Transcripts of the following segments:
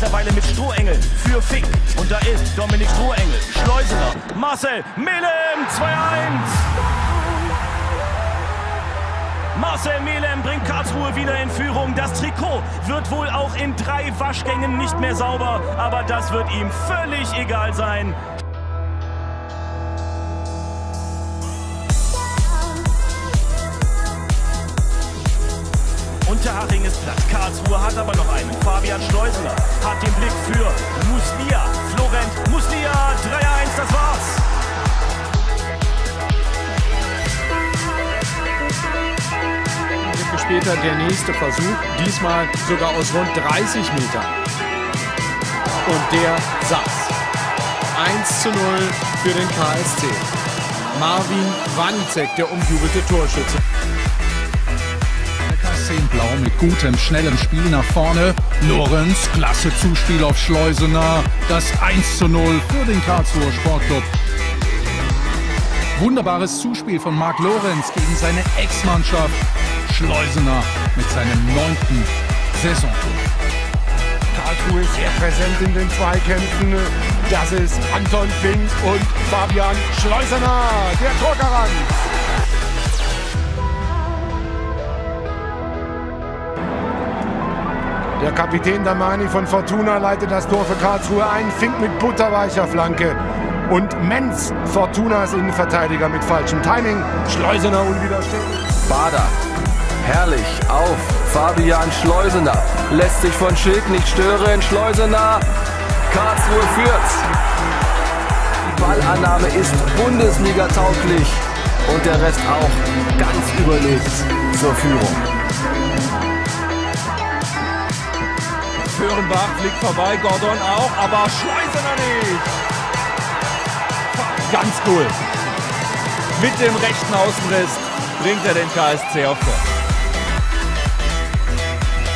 mittlerweile mit Stroh-Engel für Fink. Und da ist Dominik Stroh-Engel, Schleusener, Marcel Mehlem, 2:1. Marcel Mehlem bringt Karlsruhe wieder in Führung. Das Trikot wird wohl auch in 3 Waschgängen nicht mehr sauber, aber das wird ihm völlig egal sein. Unterhaching ist platt, Karlsruhe hat aber noch einen. Fabian Schleusener hat den Blick für Muslija. Florent Muslia, 3:1, das war's. Ein Blick später der nächste Versuch, diesmal sogar aus rund 30 Metern. Und der saß. 1:0 für den KSC. Marvin Wanzek, der umjubelte Torschütze. Blau mit gutem, schnellem Spiel nach vorne. Lorenz, klasse Zuspiel auf Schleusener. Das 1:0 für den Karlsruher Sportclub. Wunderbares Zuspiel von Marc Lorenz gegen seine Ex-Mannschaft. Schleusener mit seinem 9. Saisontor. Karlsruhe ist sehr präsent in den Zweikämpfen. Das ist Anton Fink und Fabian Schleusener, der Torgarant. Der Kapitän Damani von Fortuna leitet das Tor für Karlsruhe ein. Fink mit butterweicher Flanke. Und Menz, Fortunas Innenverteidiger, mit falschem Timing. Schleusener unwiderstehlich. Bader, herrlich, auf Fabian Schleusener. Lässt sich von Schild nicht stören. Schleusener, Karlsruhe führt's. Die Ballannahme ist Bundesliga-tauglich. Und der Rest auch ganz überlegt zur Führung. Hörenbach fliegt vorbei, Gordon auch, aber Schleusener nicht. Ganz cool. Mit dem rechten Außenriss bringt er den KSC auf Tor.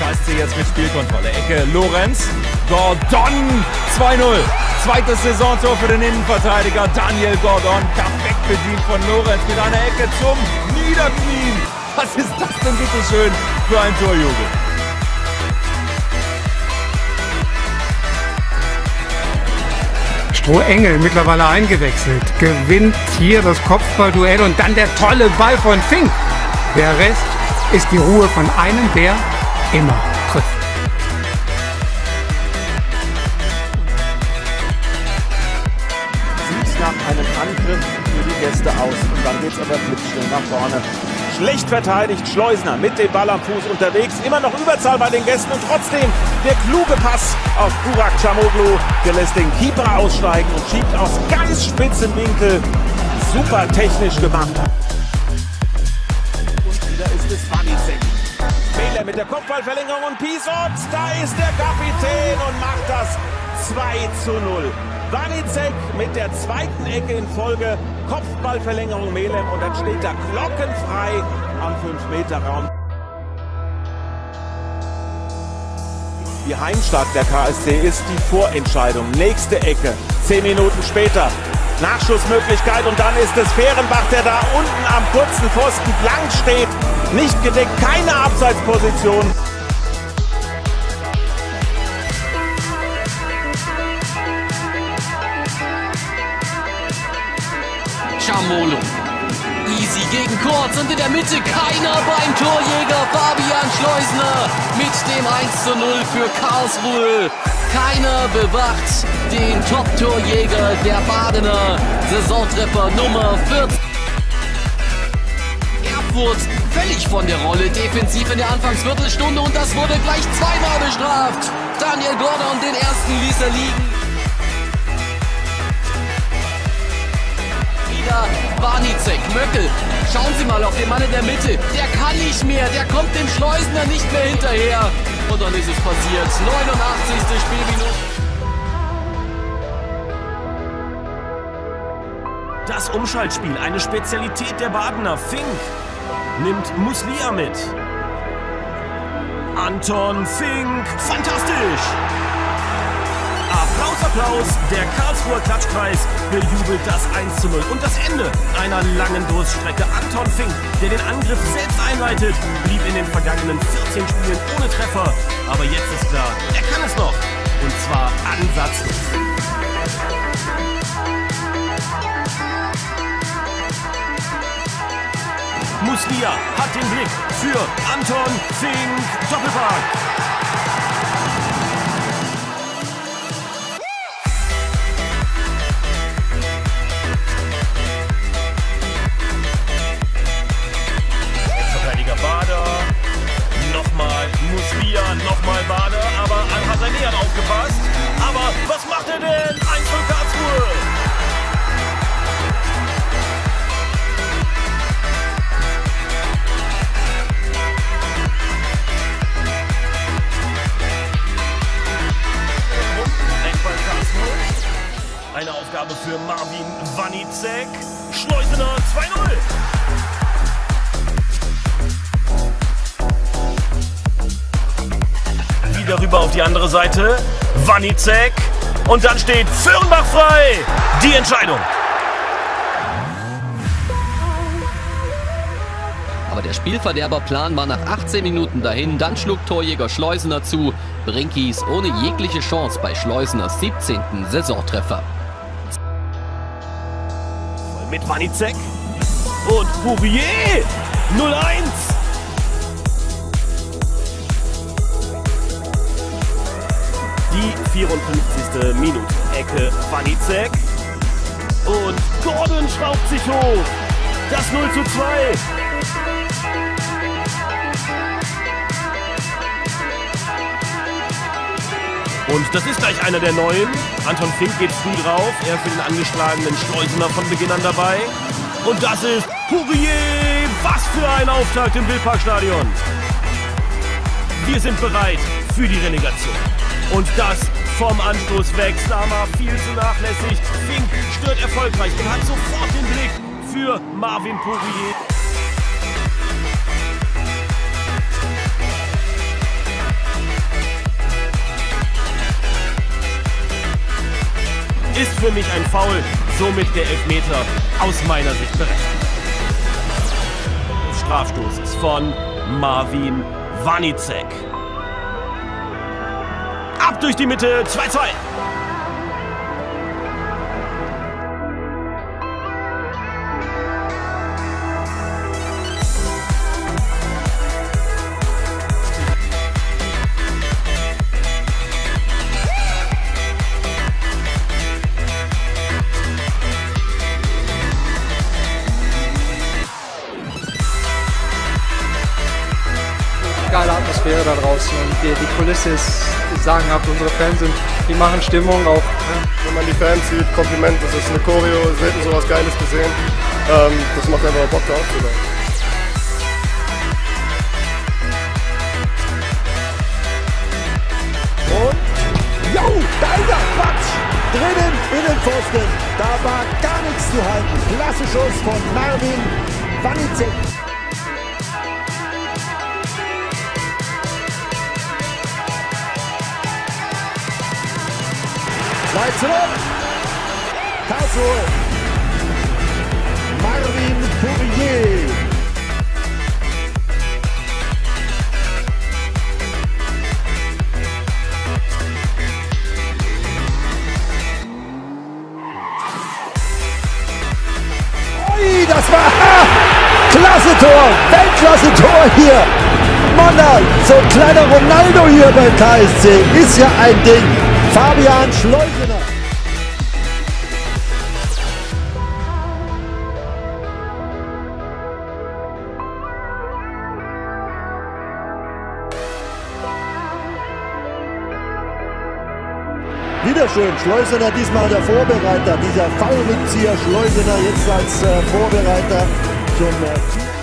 KSC jetzt mit Spielkontrolle. Ecke Lorenz, Gordon, 2:0. Zweites Saisontor für den Innenverteidiger Daniel Gordon. Perfekt bedient von Lorenz mit einer Ecke zum Niederknien. Was ist das denn bitte schön für ein Torjubel? Stroh-Engel mittlerweile eingewechselt, gewinnt hier das Kopfballduell und dann der tolle Ball von Fink. Der Rest ist die Ruhe von einem, der immer trifft. Sieht nach einem Angriff für die Gäste aus und dann geht es aber blitzschnell nach vorne. Schlecht verteidigt, Schleusener mit dem Ball am Fuß unterwegs. Immer noch Überzahl bei den Gästen und trotzdem der kluge Pass auf Burak Chamoglu. Der lässt den Keeper aussteigen und schiebt aus ganz spitzen Winkel. Super technisch gemacht. Und wieder ist es Wanitzek. Fehler mit der Kopfballverlängerung und Piszot. Da ist der Kapitän und macht das 2:0. Wanitzek mit der zweiten Ecke in Folge, Kopfballverlängerung Mehlem und dann steht er glockenfrei am 5-Meter-Raum. Die Heimstatt der KSC ist die Vorentscheidung. Nächste Ecke, 10 Minuten später, Nachschussmöglichkeit und dann ist es Fehrenbach, der da unten am kurzen Pfosten blank steht. Nicht gedeckt, keine Abseitsposition. Chamoglu. Easy gegen Kurz und in der Mitte keiner beim Torjäger Fabian Schleusener mit dem 1:0 für Karlsruhe. Keiner bewacht den Top-Torjäger, der Badener Saisontreffer Nummer 14. Erfurt völlig von der Rolle, defensiv in der Anfangsviertelstunde und das wurde gleich zweimal bestraft. Daniel Gordon, den ersten ließ er liegen. Wanitzek, Möckel, schauen Sie mal auf den Mann in der Mitte, der kann nicht mehr, der kommt dem Schleusener nicht mehr hinterher. Und dann ist es passiert, 89. Spielminute. Das Umschaltspiel, eine Spezialität der Badener. Fink nimmt Muslija mit. Anton Fink, fantastisch! Applaus, Applaus, der Karlsruher Klatschkreis bejubelt das 1:0 und das Ende einer langen Durststrecke. Anton Fink, der den Angriff selbst einleitet, blieb in den vergangenen 14 Spielen ohne Treffer, aber jetzt ist klar, er kann es noch. Und zwar ansatzlos. Muslija hat den Blick für Anton Fink. Doppelpack. Nochmal Bade, aber an Hasanian aufgepasst. Aber was macht er denn? 1 von Karlsruhe. Eine Aufgabe für Marvin Wanzek. Schleusener 2-0. Rüber auf die andere Seite, Wanitzek, und dann steht Hörenbach frei, die Entscheidung. Aber der Spielverderberplan war nach 18 Minuten dahin, dann schlug Torjäger Schleusener zu, Brinkis ohne jegliche Chance bei Schleuseners 17. Saisontreffer. Mit Wanitzek und Bouvier, 0-1. Die 54. Minute, Ecke Wanitzek, und Gordon schraubt sich hoch, das 0:2. Und das ist gleich einer der Neuen, Anton Fink geht früh drauf, er für den angeschlagenen Schleusener von Beginn an dabei. Und das ist Poirier, was für ein Auftakt im Wildparkstadion. Wir sind bereit für die Relegation. Und das vom Anstoß weg. Sama viel zu nachlässig. Fink stört erfolgreich und hat sofort den Blick für Marvin Pouvier. Ist für mich ein Foul, somit der Elfmeter aus meiner Sicht berechtigt. Strafstoß ist von Marvin Wanzek. Ab durch die Mitte, 2:2. Geile Atmosphäre da draußen, die Kulisse ist sagenhaft, unsere Fans sind, die machen Stimmung auch. Wenn man die Fans sieht, Kompliment, das ist eine Choreo, selten sowas Geiles gesehen, das macht einfach Bock da aufzubauen. Und, jau, da ist er, Quatsch, drinnen, Innenpfosten, da war gar nichts zu halten, klasse Schuss von Marvin Wanzek. Weit zurück! Karlsruhe! Marvin Pouvier! Ui, das war Klasse-Tor! Weltklasse-Tor hier! Manner, so ein kleiner Ronaldo hier beim KSC, ist ja ein Ding! Fabian Schleusener. Wieder schön, Schleusener diesmal der Vorbereiter, dieser Foulrückzieher Schleusener jetzt als Vorbereiter zum